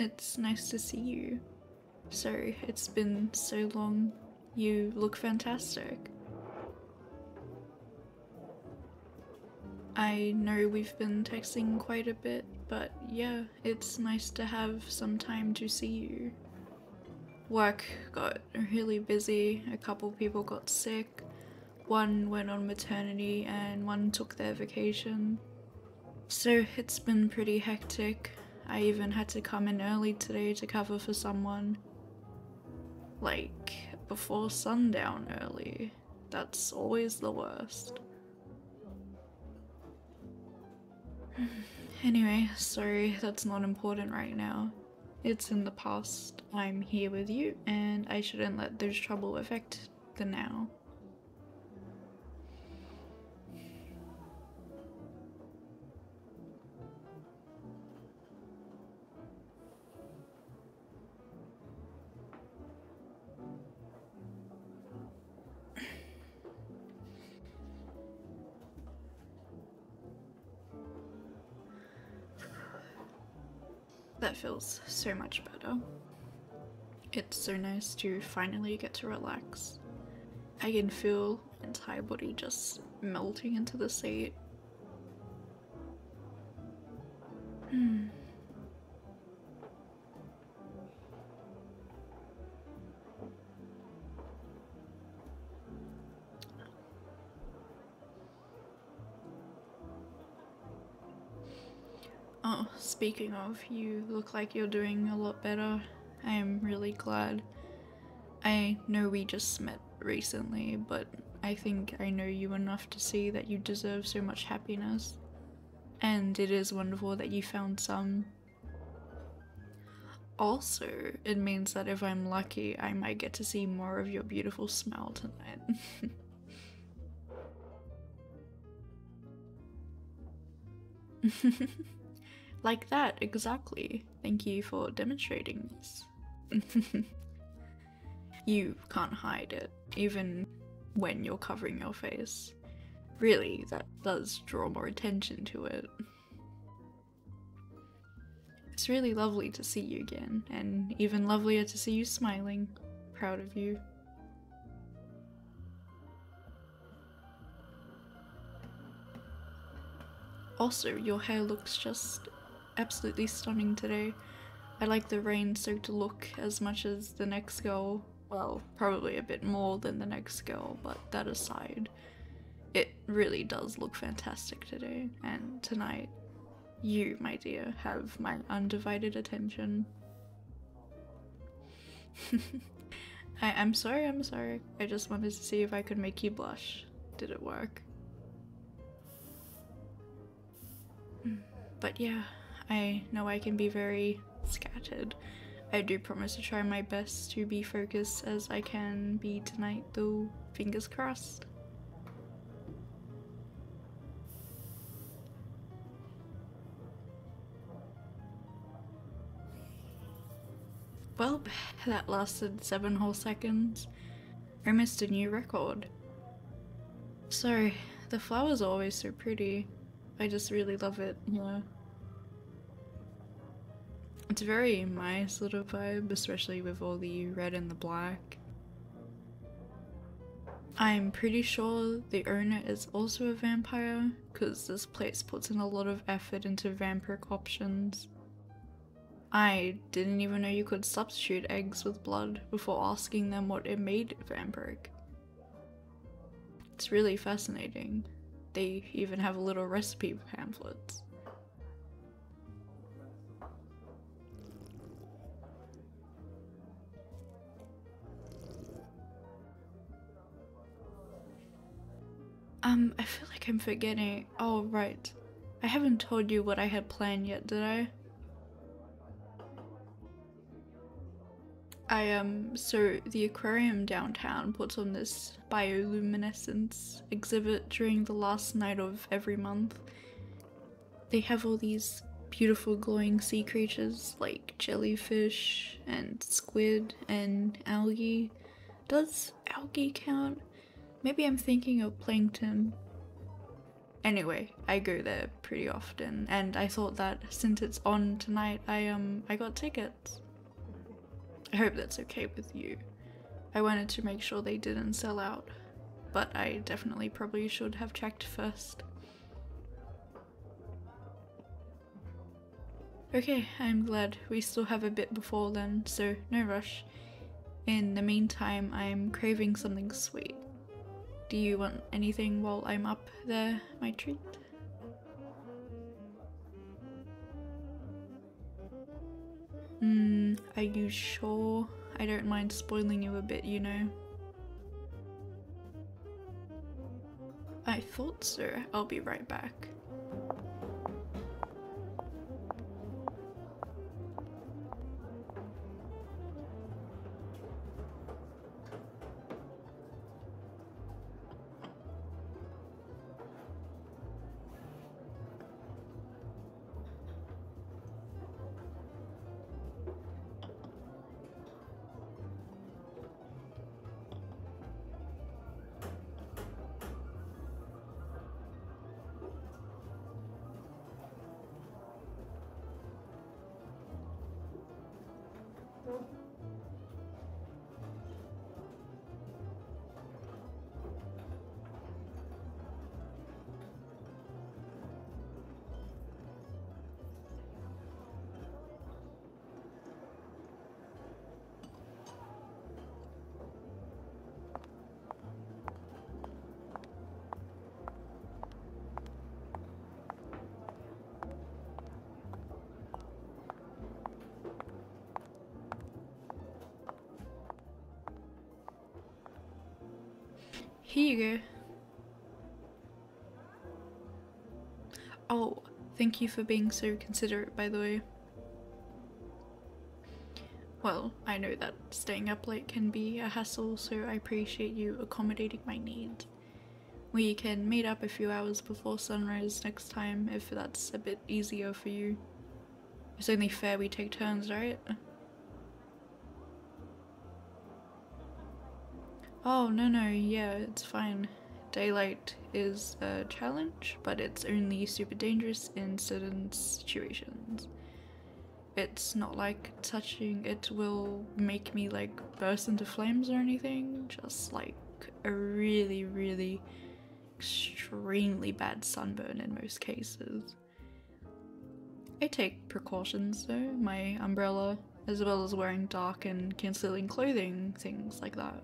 It's nice to see you. Sorry, it's been so long. You look fantastic. I know we've been texting quite a bit, but yeah, it's nice to have some time to see you. Work got really busy, a couple people got sick, one went on maternity and one took their vacation. So it's been pretty hectic. I even had to come in early today to cover for someone. Like, before sundown early. That's always the worst. Anyway, sorry, that's not important right now. It's in the past. I'm here with you, and I shouldn't let this trouble affect the now. That feels so much better. It's so nice to finally get to relax. I can feel my entire body just melting into the seat. Oh, speaking of, you look like you're doing a lot better. I am really glad. I know we just met recently, but I think I know you enough to see that you deserve so much happiness. And it is wonderful that you found some. Also, it means that if I'm lucky, I might get to see more of your beautiful smile tonight. Like that, exactly. Thank you for demonstrating this. You can't hide it, even when you're covering your face. Really, that does draw more attention to it. It's really lovely to see you again, and even lovelier to see you smiling. Proud of you. Also, your hair looks just absolutely stunning today. I like the rain-soaked look as much as the next girl. Well, probably a bit more than the next girl, but that aside, it really does look fantastic today. And tonight, you, my dear, have my undivided attention. I'm sorry. I just wanted to see if I could make you blush. Did it work? But yeah, I know I can be very scattered. I do promise to try my best to be focused as I can be tonight though, fingers crossed. Well, that lasted 7 whole seconds. I missed a new record. Sorry, the flowers are always so pretty. I just really love it, yeah. It's very my sort of vibe, especially with all the red and the black. I'm pretty sure the owner is also a vampire, because this place puts in a lot of effort into vampiric options. I didn't even know you could substitute eggs with blood before asking them what it made vampiric. It's really fascinating. They even have a little recipe pamphlets. I feel like I'm forgetting. Oh, right. I haven't told you what I had planned yet, did I? So the aquarium downtown puts on this bioluminescence exhibit during the last night of every month. They have all these beautiful glowing sea creatures like jellyfish and squid and algae. Does algae count? Maybe I'm thinking of plankton. Anyway, I go there pretty often, and I thought that since it's on tonight, I got tickets. I hope that's okay with you. I wanted to make sure they didn't sell out, but I definitely probably should have checked first. Okay, I'm glad we still have a bit before then, so no rush. In the meantime, I'm craving something sweet. Do you want anything while I'm up there, my treat? Are you sure? I don't mind spoiling you a bit, you know. I thought so. I'll be right back. Here you go. Oh, thank you for being so considerate, by the way. Well, I know that staying up late can be a hassle, so I appreciate you accommodating my needs. We can meet up a few hours before sunrise next time if that's a bit easier for you. It's only fair we take turns, right? Oh, no, yeah, it's fine. Daylight is a challenge, but it's only super dangerous in certain situations. It's not like touching it will make me, like, burst into flames or anything. Just, like, a really, really extremely bad sunburn in most cases. I take precautions, though. My umbrella, as well as wearing dark and concealing clothing, things like that.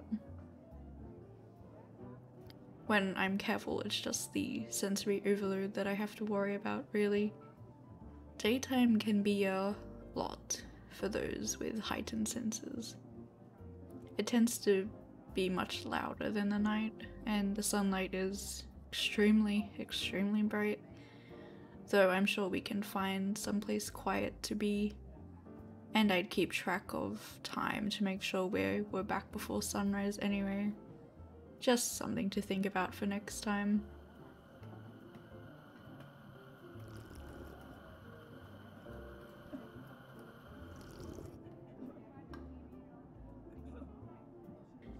When I'm careful, it's just the sensory overload that I have to worry about, really. Daytime can be a lot for those with heightened senses. It tends to be much louder than the night, and the sunlight is extremely bright, though I'm sure we can find someplace quiet to be, and I'd keep track of time to make sure we're back before sunrise anyway. Just something to think about for next time.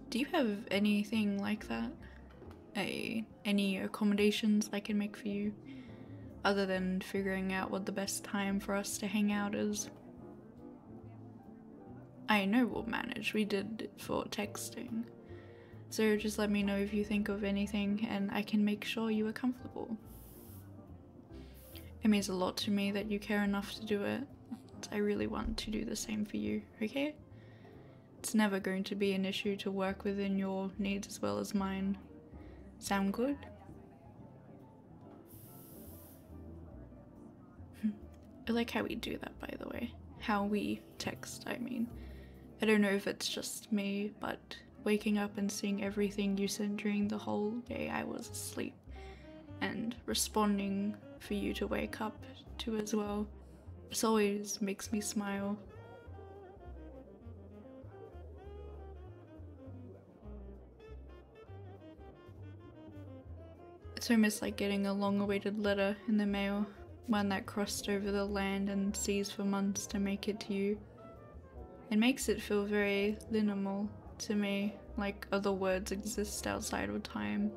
Do you have anything like that? Any accommodations I can make for you? Other than figuring out what the best time for us to hang out is? I know we'll manage. We did it for texting. So just let me know if you think of anything, and I can make sure you are comfortable. It means a lot to me that you care enough to do it. I really want to do the same for you, okay? It's never going to be an issue to work within your needs as well as mine. Sound good? I like how we do that, by the way. How we text, I mean. I don't know if it's just me, but waking up and seeing everything you sent during the whole day I was asleep, and responding for you to wake up to as well. It always makes me smile. It's almost like getting a long-awaited letter in the mail, one that crossed over the land and seas for months to make it to you. It makes it feel very liminal to me, like other words exist outside of time,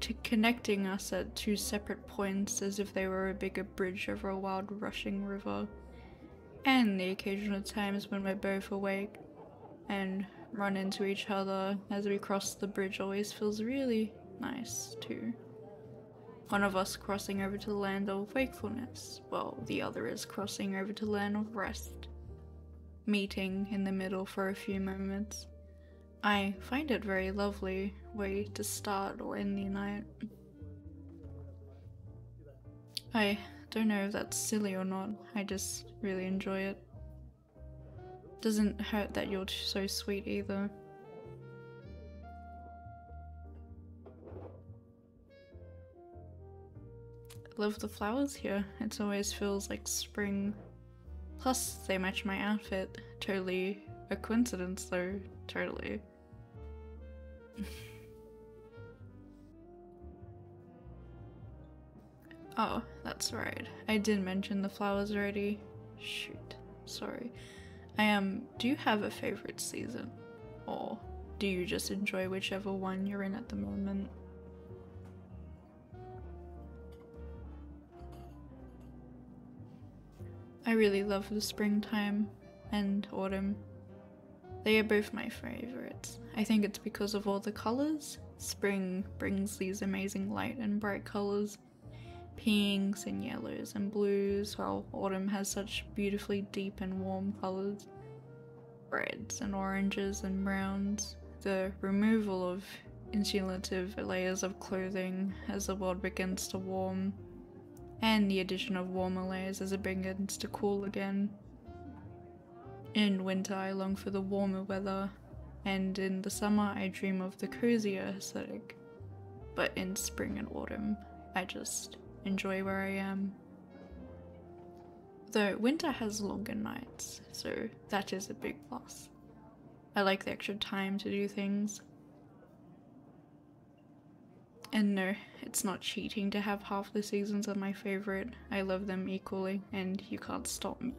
to connecting us at two separate points as if they were a bigger bridge over a wild rushing river, and the occasional times when we're both awake and run into each other as we cross the bridge always feels really nice too. One of us crossing over to the land of wakefulness, while the other is crossing over to the land of rest, meeting in the middle for a few moments. I find it very lovely way to start or end the night. I don't know if that's silly or not, I just really enjoy it. Doesn't hurt that you're so sweet either. I love the flowers here, it always feels like spring. Plus they match my outfit, totally a coincidence though, totally. Oh, that's right, I did mention the flowers already. Shoot, sorry. Do you have a favorite season? Or do you just enjoy whichever one you're in at the moment? I really love the springtime and autumn. They are both my favorites. I think it's because of all the colors. Spring brings these amazing light and bright colors, pinks and yellows and blues, while autumn has such beautifully deep and warm colors, reds and oranges and browns. The removal of insulative layers of clothing as the world begins to warm, and the addition of warmer layers as it begins to cool again. In winter I long for the warmer weather, and in the summer I dream of the cozier aesthetic, but in spring and autumn I just enjoy where I am. Though winter has longer nights, so that is a big plus. I like the extra time to do things. And no, it's not cheating to have half the seasons are my favourite. I love them equally, and you can't stop me.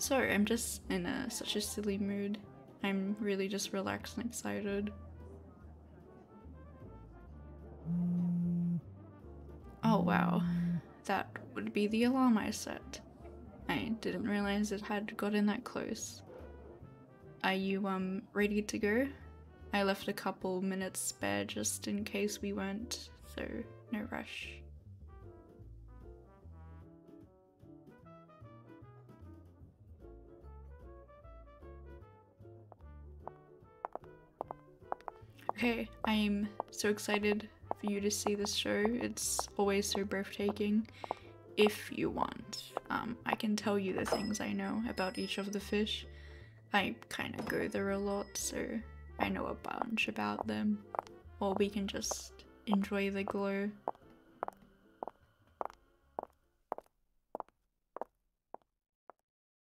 So I'm just in such a silly mood. I'm really just relaxed and excited. Oh wow, that would be the alarm I set. I didn't realise it had gotten that close. Are you ready to go? I left a couple minutes spare just in case we weren't, so no rush. Okay, I am so excited for you to see this show. It's always so breathtaking. If you want, I can tell you the things I know about each of the fish. I kind of go there a lot, so I know a bunch about them, or we can just enjoy the glow.